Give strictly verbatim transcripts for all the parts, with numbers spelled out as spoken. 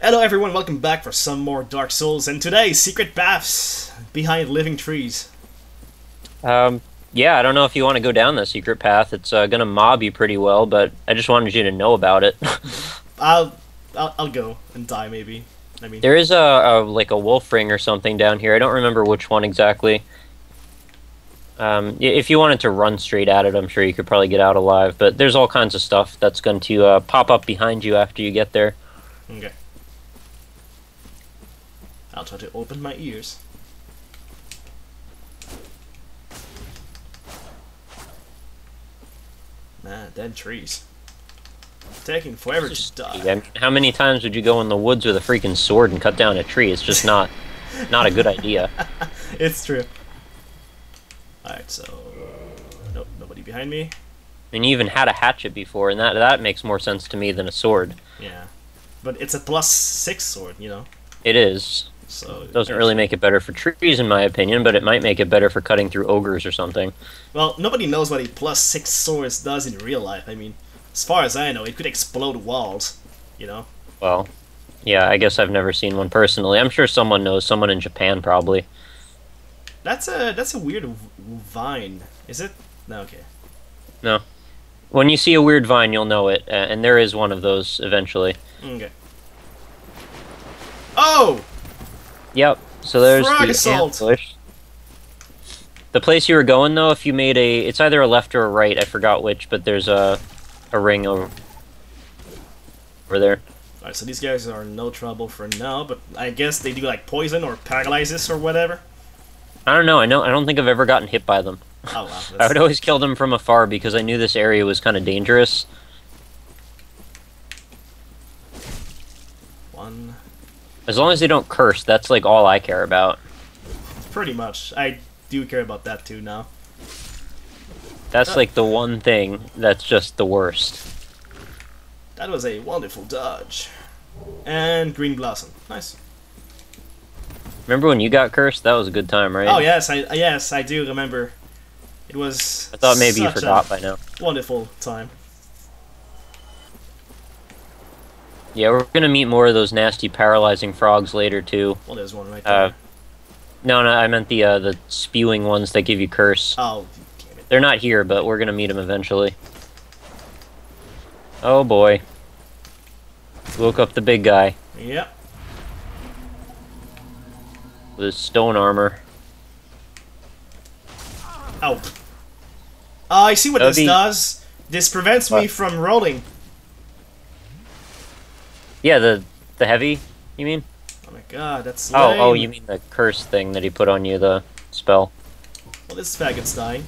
Hello everyone, welcome back for some more Dark Souls, and today, secret paths behind living trees. Um, yeah, I don't know if you want to go down that secret path. It's uh, gonna mob you pretty well, but I just wanted you to know about it. I'll, I'll, I'll go and die, maybe. I mean, there is a, a like a wolf ring or something down here. I don't remember which one exactly. Um, if you wanted to run straight at it, I'm sure you could probably get out alive. But there's all kinds of stuff that's going to uh, pop up behind you after you get there. Okay. I'll try to open my ears. Man, dead trees. It's taking forever to die. I mean, how many times would you go in the woods with a freaking sword and cut down a tree? It's just not, not a good idea. It's true. Alright, so... Nope, nobody behind me. I mean, you even had a hatchet before, and that, that makes more sense to me than a sword. Yeah. But it's a plus six sword, you know? It is. So it doesn't really make it better for trees, in my opinion, but it might make it better for cutting through ogres or something. Well, nobody knows what a plus six sword does in real life. I mean, as far as I know, it could explode walls, you know? Well, yeah, I guess I've never seen one personally. I'm sure someone knows, someone in Japan probably. That's a that's a weird vine, is it? No, okay. No. When you see a weird vine, you'll know it, uh, and there is one of those eventually. Okay. Oh! Yep, so there's Frog the assault. Ambush. The place you were going, though, if you made a... It's either a left or a right, I forgot which, but there's a, a ring over, over there. Alright, so these guys are no trouble for now, but I guess they do, like, poison or paralysis or whatever? I don't know. I know. I don't think I've ever gotten hit by them. Oh, wow. I would always kill them from afar because I knew this area was kind of dangerous. One. As long as they don't curse, that's like all I care about. Pretty much. I do care about that too now. That's that... like the one thing that's just the worst. That was a wonderful dodge. And green blossom. Nice. Remember when you got cursed? That was a good time, right? Oh yes, I yes I do remember. It was. I thought maybe you forgot by now. Wonderful time. Yeah, we're gonna meet more of those nasty paralyzing frogs later too. Well, there's one right there. Uh, no, no, I meant the uh, the spewing ones that give you curse. Oh, damn it! They're not here, but we're gonna meet them eventually. Oh boy! Woke up the big guy. Yep. With his stone armor. Oh. Uh, I see what That'd this be... does. This prevents what? me from rolling. Yeah, the the heavy, you mean? Oh my god, that's lame. Oh, oh, you mean the curse thing that he put on you, the spell. Well, this faggot's dying.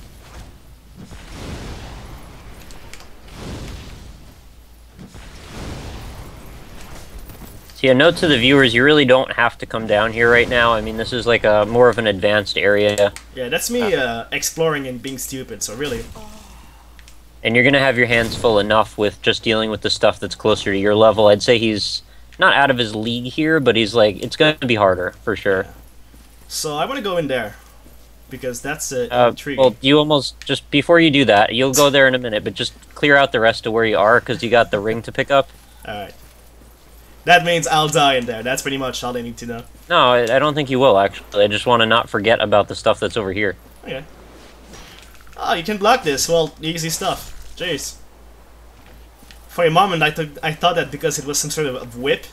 So yeah, note to the viewers, you really don't have to come down here right now. I mean, this is like a more of an advanced area. Yeah, that's me uh, exploring and being stupid, so really. And you're going to have your hands full enough with just dealing with the stuff that's closer to your level. I'd say he's not out of his league here, but he's like, it's going to be harder, for sure. Yeah. So I want to go in there, because that's uh, uh, intriguing. Well, you almost, just before you do that, you'll go there in a minute, but just clear out the rest of where you are, because you got the ring to pick up. Alright. That means I'll die in there. That's pretty much all they need to know. No, I don't think you will, actually. I just want to not forget about the stuff that's over here. Okay. Oh, you can block this. Well, easy stuff. Jeez. For a moment, I, th I thought that because it was some sort of whip,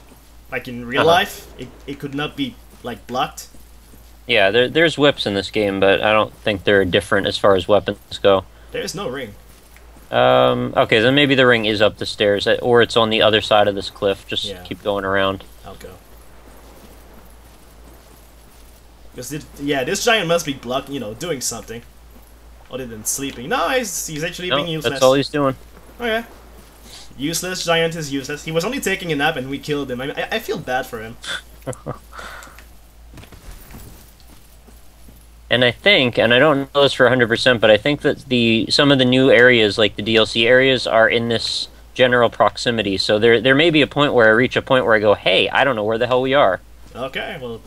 like in real uh-huh. life, it, it could not be, like, blocked. Yeah, there, there's whips in this game, but I don't think they're different as far as weapons go. There is no ring. Um, okay, then maybe the ring is up the stairs, or it's on the other side of this cliff. Just yeah. keep going around. I'll go. Because it, yeah, this giant must be blocked, you know, doing something. Other than sleeping. No, he's, he's actually no, being useless. That's all he's doing. Okay. Useless giant is useless. He was only taking a nap and we killed him. I, I, I feel bad for him. And I think, and I don't know this for one hundred percent, but I think that the some of the new areas, like the D L C areas, are in this general proximity. So there there may be a point where I reach a point where I go, hey, I don't know where the hell we are. Okay, well,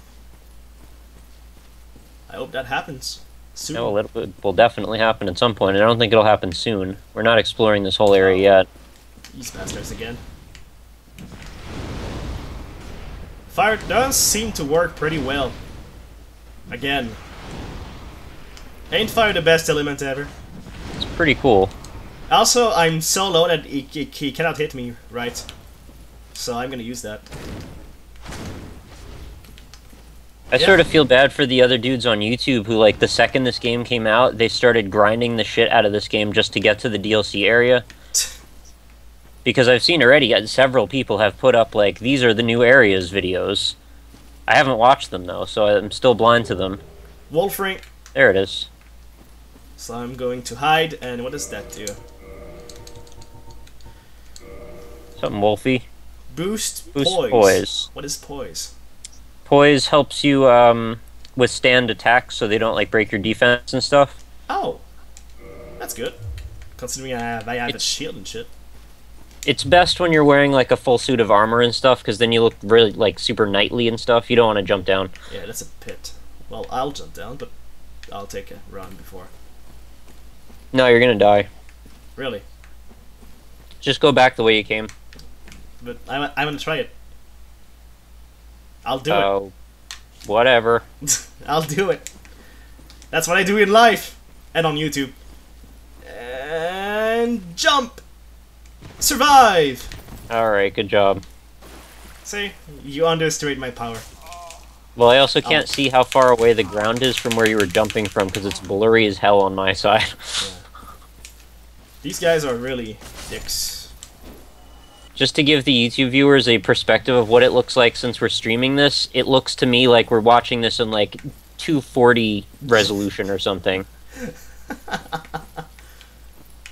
I hope that happens soon. No, it will definitely happen at some point, and I don't think it'll happen soon. We're not exploring this whole area yet. These bastards again. Fire does seem to work pretty well. Again. Ain't fire the best element ever? It's pretty cool. Also, I'm so low that he, he, he cannot hit me, right? So I'm gonna use that. I yeah. sort of feel bad for the other dudes on YouTube who, like, the second this game came out, they started grinding the shit out of this game just to get to the D L C area. Because I've seen already several people have put up, like, these are the new areas videos. I haven't watched them, though, so I'm still blind to them. Wolfring. There it is. So I'm going to hide, and what does that do? Something wolfy. Boost, Boost poise. poise. What is poise? Poise helps you um, withstand attacks so they don't like break your defense and stuff. Oh, that's good. Considering I have, I have a shield and shit. It's best when you're wearing like a full suit of armor and stuff, because then you look really like super knightly and stuff. You don't want to jump down. Yeah, that's a pit. Well, I'll jump down, but I'll take a run before. No, you're gonna die. Really? Just go back the way you came. But I'm, I'm gonna try it. I'll do oh, it. Whatever. I'll do it. That's what I do in life and on YouTube. And jump. Survive. All right, good job. See, you underestimate my power. Well, I also can't oh. see how far away the ground is from where you were jumping from because it's blurry as hell on my side. Yeah. These guys are really dicks. Just to give the YouTube viewers a perspective of what it looks like since we're streaming this, it looks to me like we're watching this in like two forty resolution or something.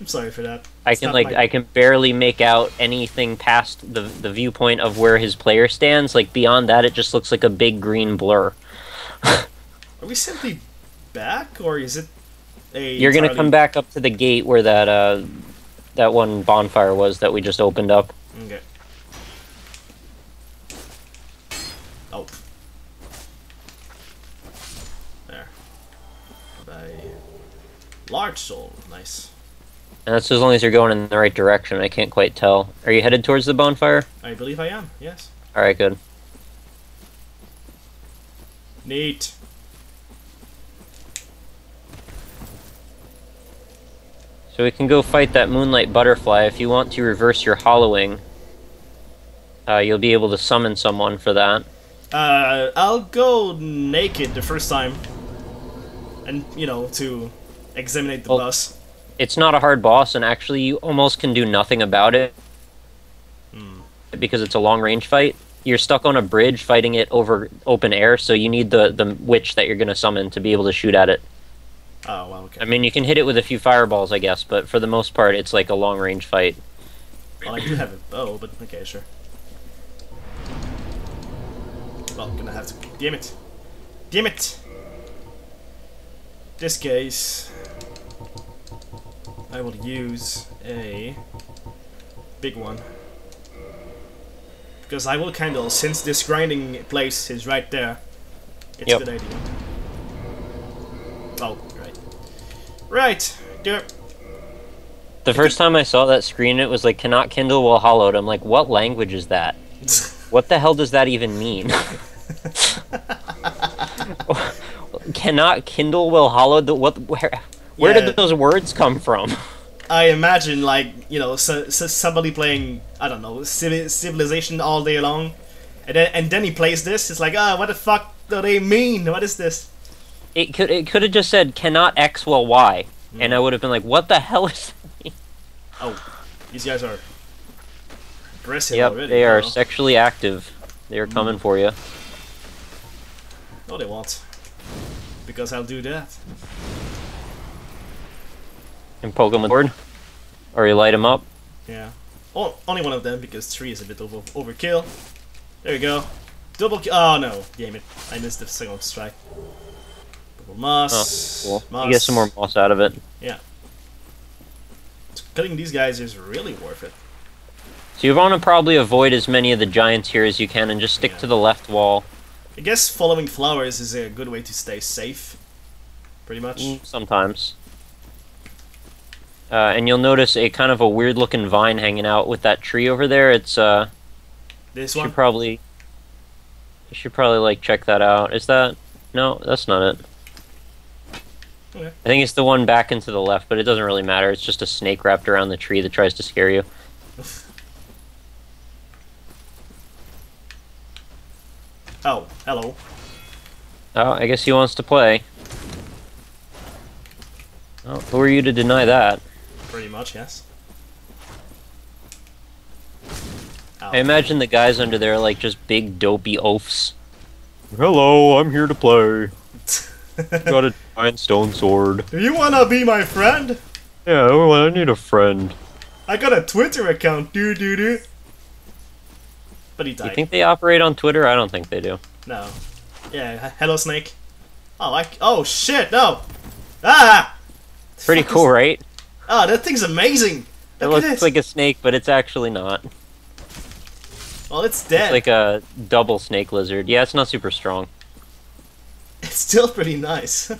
I'm sorry for that. It's I can like my... I can barely make out anything past the the viewpoint of where his player stands. Like beyond that, it just looks like a big green blur. Are we simply back, or is it a? You're entirely... gonna come back up to the gate where that uh that one bonfire was that we just opened up. Okay. Oh. There. By large soul. Nice. And that's as long as you're going in the right direction. I can't quite tell. Are you headed towards the bonfire? I believe I am, yes. Alright, good. Neat. So we can go fight that Moonlight Butterfly. If you want to reverse your hollowing, Uh, you'll be able to summon someone for that. Uh, I'll go naked the first time. And, you know, to examine the well, boss. It's not a hard boss, and actually you almost can do nothing about it. Hmm. Because it's a long-range fight. You're stuck on a bridge fighting it over open air, so you need the, the witch that you're going to summon to be able to shoot at it. Oh, well, okay. I mean, you can hit it with a few fireballs, I guess, but for the most part, it's like a long-range fight. Well, I do have a bow, but okay, sure. Well, I'm gonna have to... Damn it! Damn it! This case... I will use a... big one. Because I will kindle, since this grinding place is right there. It's yep. a good idea. Oh, right. Right! There. The first time I saw that screen, it was like, cannot kindle while hollowed. I'm like, what language is that? What the hell does that even mean? Cannot kindle while hollowed? What, where where yeah. did those words come from? I imagine, like, you know, so, so somebody playing, I don't know, Civilization all day long, and then, and then he plays this, it's like, ah, oh, what the fuck do they mean? What is this? It could it could have just said, cannot X while Y, mm. and I would have been like, what the hell is that mean? Oh, these guys are... Yep, already, they are know. sexually active. They are mm. coming for you. No, they won't. Because I'll do that. And poke them with a sword? Or you light them up? Yeah. Oh, only one of them, because three is a bit over overkill. There we go. Double kill. Oh, no. Damn it. I missed the single strike. Double moss. Oh, cool. moss. You get some more moss out of it. Yeah. So cutting these guys is really worth it. So you want to probably avoid as many of the giants here as you can and just stick yeah. to the left wall. I guess following flowers is a good way to stay safe, pretty much. Mm, sometimes. Uh, and you'll notice a kind of a weird-looking vine hanging out with that tree over there. It's, uh... This one? Probably... I should probably like check that out. Is that? No, that's not it. Okay. I think it's the one back and to the left, but it doesn't really matter. It's just a snake wrapped around the tree that tries to scare you. Oh, hello. Oh, I guess he wants to play. Oh, who are you to deny that? Pretty much, yes. Oh. I imagine the guys under there are like just big dopey oafs. Hello, I'm here to play. Got a giant stone sword. Do you wanna be my friend? Yeah, well, I need a friend. I got a Twitter account, doo doo doo. But he died. You think they operate on Twitter? I don't think they do. No. Yeah. Hello, Snake. Oh, I. Oh shit! No. Ah. Pretty cool, is... right? Oh, that thing's amazing. Look it looks at this. Like a snake, but it's actually not. Well, it's dead. It's like a double snake lizard. Yeah, it's not super strong. It's still pretty nice.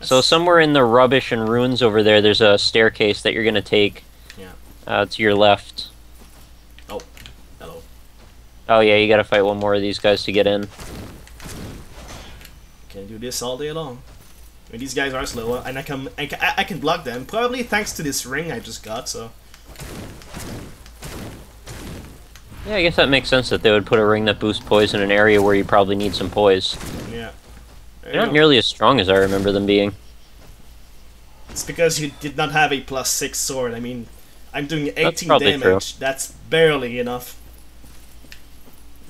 So somewhere in the rubbish and ruins over there, there's a staircase that you're going to take yeah. uh, to your left. Oh, hello. Oh yeah, you got to fight one more of these guys to get in. Can do this all day long. I mean, these guys are slower, and I can, I can, I can block them, probably thanks to this ring I just got, so... Yeah, I guess that makes sense that they would put a ring that boosts poise in an area where you probably need some poise. Yeah. They're not nearly as strong as I remember them being. It's because you did not have a plus six sword. I mean, I'm doing eighteen damage. True. That's barely enough.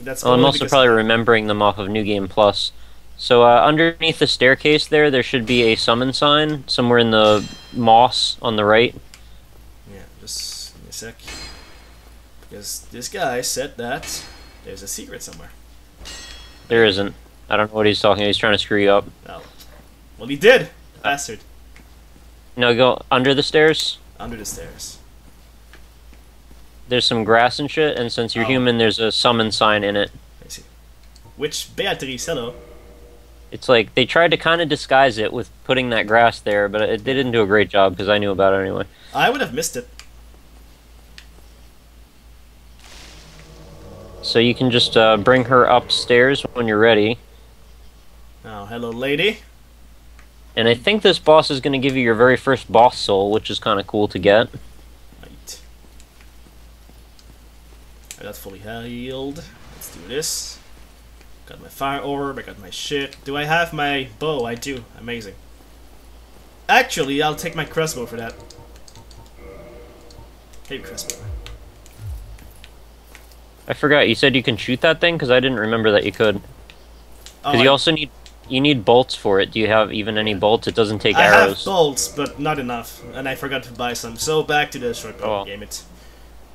That's well, I'm also probably remembering them off of New Game Plus. So uh, underneath the staircase there, there should be a summon sign somewhere in the moss on the right. Yeah, just give me a sec. Because this guy said that there's a secret somewhere. There isn't. I don't know what he's talking about. He's trying to screw you up. Oh. Well, he did! Bastard. No, go under the stairs? Under the stairs. There's some grass and shit, and since you're oh. human, there's a summon sign in it. I see. Witch Beatrice, hello. It's like, they tried to kind of disguise it with putting that grass there, but it, they didn't do a great job, because I knew about it anyway. I would have missed it. So you can just uh, bring her upstairs when you're ready. Oh, hello, lady. And I think this boss is going to give you your very first boss soul, which is kind of cool to get. Right. I got fully healed. Let's do this. Got my fire orb, I got my shit. Do I have my bow? I do. Amazing. Actually, I'll take my crossbow for that. Hey, crossbow. I forgot, you said you can shoot that thing? Because I didn't remember that you could. Because oh, you I... also need you need bolts for it. Do you have even any bolts? It doesn't take I arrows. I have bolts, but not enough. And I forgot to buy some. So back to the shortcut. Oh. Damn it.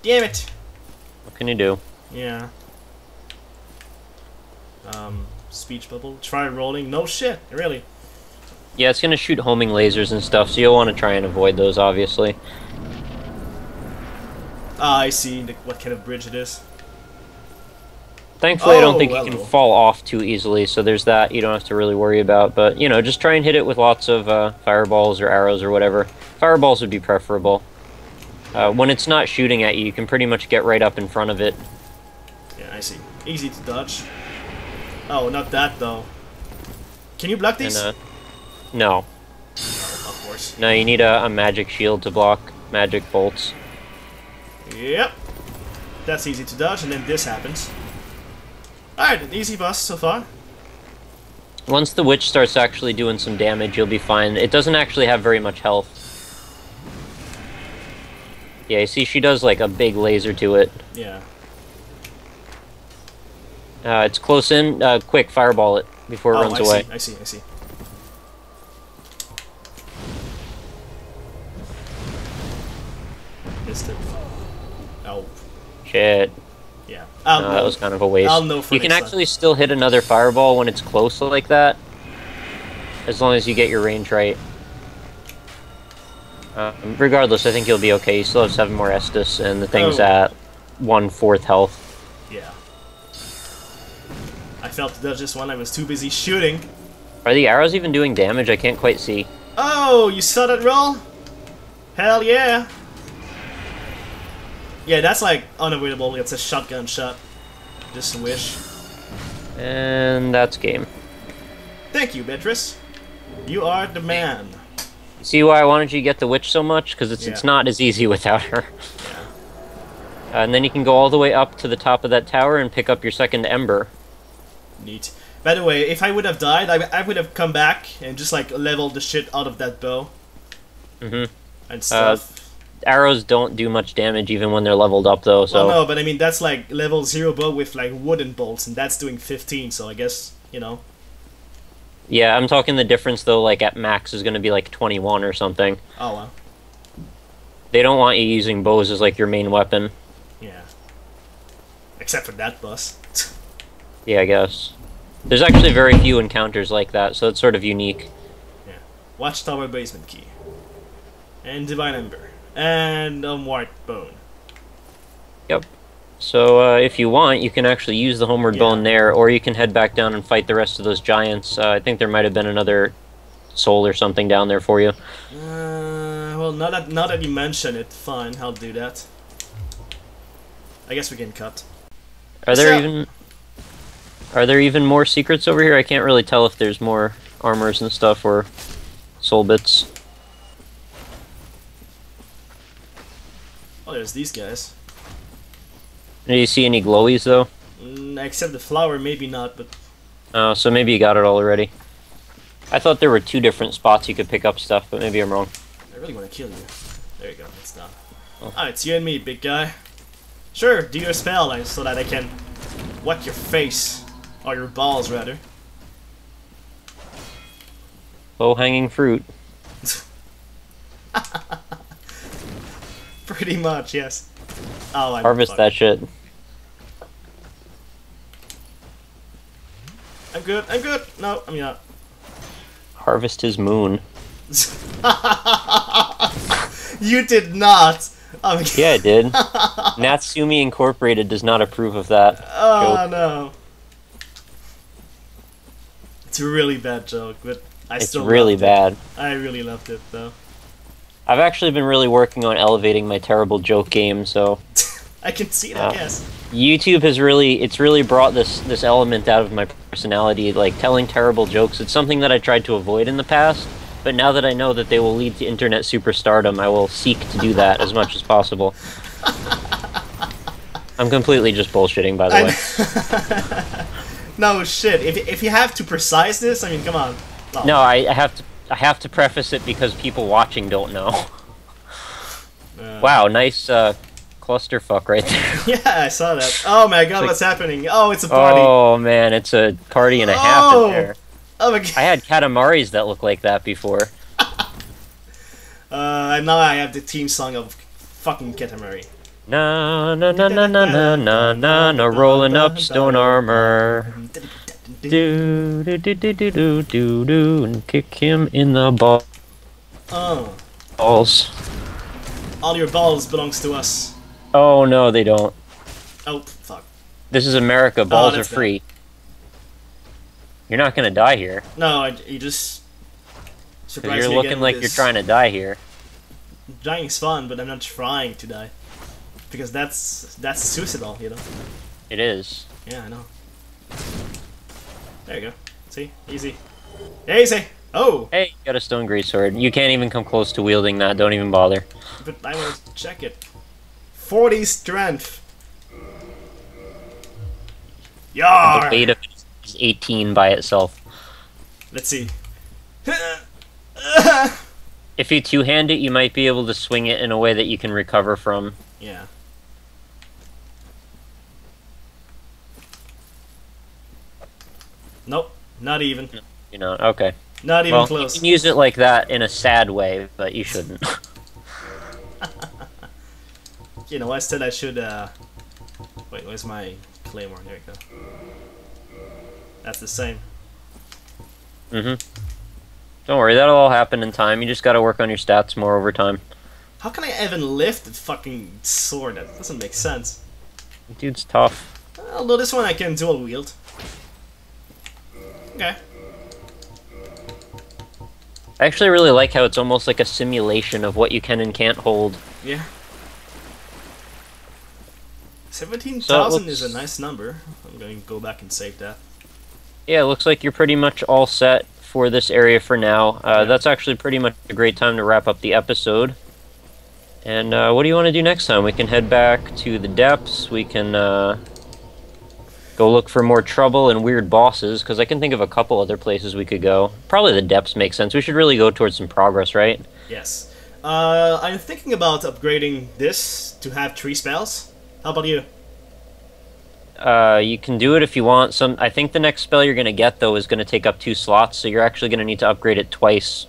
Damn it! What can you do? Yeah. Um, speech bubble. Try rolling. No shit, really. Yeah, it's going to shoot homing lasers and stuff, so you'll want to try and avoid those, obviously. Ah, I see the, what kind of bridge it is. Thankfully, oh, I don't think well, you can fall off too easily, so there's that you don't have to really worry about. But, you know, just try and hit it with lots of uh, fireballs or arrows or whatever. Fireballs would be preferable. Uh, when it's not shooting at you, you can pretty much get right up in front of it. Yeah, I see. Easy to dodge. Oh, not that, though. Can you block these? And, uh, no. Oh, of course. No, you need a, a magic shield to block magic bolts. Yep. That's easy to dodge, and then this happens. Alright, an easy boss so far. Once the witch starts actually doing some damage, you'll be fine. It doesn't actually have very much health. Yeah, you see, she does like a big laser to it. Yeah. Uh, it's close in. Uh, quick, fireball it before it oh, runs I away. See, I see, I see. Missed it. Oh. Shit. Yeah. No, that was kind of a waste. I'll know for you can actually time. still hit another fireball when it's close like that, as long as you get your range right. Um, regardless, I think you'll be okay. You still have seven more Estus, and the thing's oh. at one fourth health. Yeah. I felt that just one. I was too busy shooting. Are the arrows even doing damage? I can't quite see. Oh, you saw that roll? Hell yeah! Yeah, that's like unavoidable. It's a shotgun shot. Just a wish. And that's game. Thank you, Beatrice. You are the man. See why I wanted you to get the witch so much? Because it's, yeah. it's not as easy without her. Yeah. Uh, and then you can go all the way up to the top of that tower and pick up your second ember. Neat. By the way, if I would have died, I, I would have come back and just, like, leveled the shit out of that bow. Mm-hmm. And stuff. Uh, arrows don't do much damage even when they're leveled up, though, so... Well, no, but I mean, that's, like, level zero bow with, like, wooden bolts, and that's doing fifteen, so I guess, you know... Yeah, I'm talking the difference, though, like, at max is gonna be, like, twenty-one or something. Oh, wow. They don't want you using bows as, like, your main weapon. Yeah. Except for that boss. Yeah, I guess. There's actually very few encounters like that, so it's sort of unique. Yeah. Watchtower Basement Key. And Divine Ember. And um, White Bone. Yep. So, uh, if you want, you can actually use the Homeward yeah. Bone there, or you can head back down and fight the rest of those giants. Uh, I think there might have been another soul or something down there for you. Uh, well, now that, now that you mention it, fine, I'll do that. I guess we can cut. Are there so even... Are there even more secrets over here? I can't really tell if there's more armors and stuff or soul bits. Oh, there's these guys. Do you see any glowies, though? Mm, except the flower, maybe not, but... Oh, so maybe you got it all already. I thought there were two different spots you could pick up stuff, but maybe I'm wrong. I really want to kill you. There you go, it's not. Oh. Ah, it's you and me, big guy. Sure, do your spell so that I can whack your face. Or your balls, rather. Low-hanging fruit. Pretty much, yes. Oh, I'm Harvest that shit. I'm good, I'm good! No, I'm not. Harvest his moon. You did not! Oh, yeah, I did. Natsumi Incorporated does not approve of that. Oh, joke. No. It's a really bad joke, but I it's still really bad. It. I really loved it, though. I've actually been really working on elevating my terrible joke game, so... I can see that, uh, yes. YouTube has really... It's really brought this, this element out of my personality, like, telling terrible jokes. It's something that I tried to avoid in the past, but now that I know that they will lead to internet superstardom, I will seek to do that as much as possible. I'm completely just bullshitting, by the way. No shit. If if you have to precise this, I mean, come on. Oh. No, I, I have to. I have to preface it because people watching don't know. Uh, wow, nice uh, clusterfuck right there. Yeah, I saw that. Oh my god, like, what's happening? Oh, it's a party. Oh man, it's a party and a half oh. in there. Oh my god. I had Katamaris that looked like that before. uh, now I have the theme song of fucking Katamari. Na na na na na na na na na rolling up stone armor. Do do do do do do do do and kick him in the ball. Oh. Balls. All your balls belongs to us. Oh no, they don't. Oh fuck. This is America. Balls oh, are free. Good. You're not gonna die here. No, I, you just. Surprise you're me looking again like you're trying to die here. Dying's fun, but I'm not trying to die. Because that's that's suicidal, you know. It is. Yeah, I know. There you go. See, easy, easy. Oh. Hey, you got a stone greatsword. You can't even come close to wielding that. Don't even bother. But I will check it. forty strength. Yar. The beta is eighteen by itself. Let's see. If you two-hand it, you might be able to swing it in a way that you can recover from. Yeah. Nope, not even. No, you're not, okay. Not even well, close. You can use it like that in a sad way, but you shouldn't. You know, I said I should, uh... Wait, where's my claymore? There we go. That's the same. Mm-hmm. Don't worry, that'll all happen in time. You just gotta work on your stats more over time. How can I even lift the fucking sword? That doesn't make sense. Dude's tough. Although this one I can dual wield. Okay. I actually really like how it's almost like a simulation of what you can and can't hold. Yeah. seventeen thousand so is a nice number. I'm going to go back and save that. Yeah, it looks like you're pretty much all set for this area for now. Uh, yeah. That's actually pretty much a great time to wrap up the episode. And uh, what do you want to do next time? We can head back to the depths. We can uh, go look for more trouble and weird bosses, because I can think of a couple other places we could go. Probably the depths make sense. We should really go towards some progress, right? Yes. Uh, I'm thinking about upgrading this to have tree spells. How about you? Uh, you can do it if you want. Some, I think the next spell you're going to get, though, is going to take up two slots, so you're actually going to need to upgrade it twice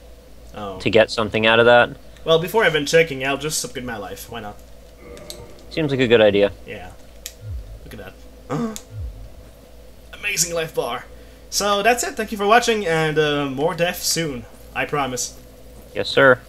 oh. to get something out of that. Well, before I've been checking, I'll just upgrade my life. Why not? Seems like a good idea. Yeah. Look at that. Uh-huh. Amazing life bar. So that's it. Thank you for watching, and uh, more death soon. I promise. Yes, sir.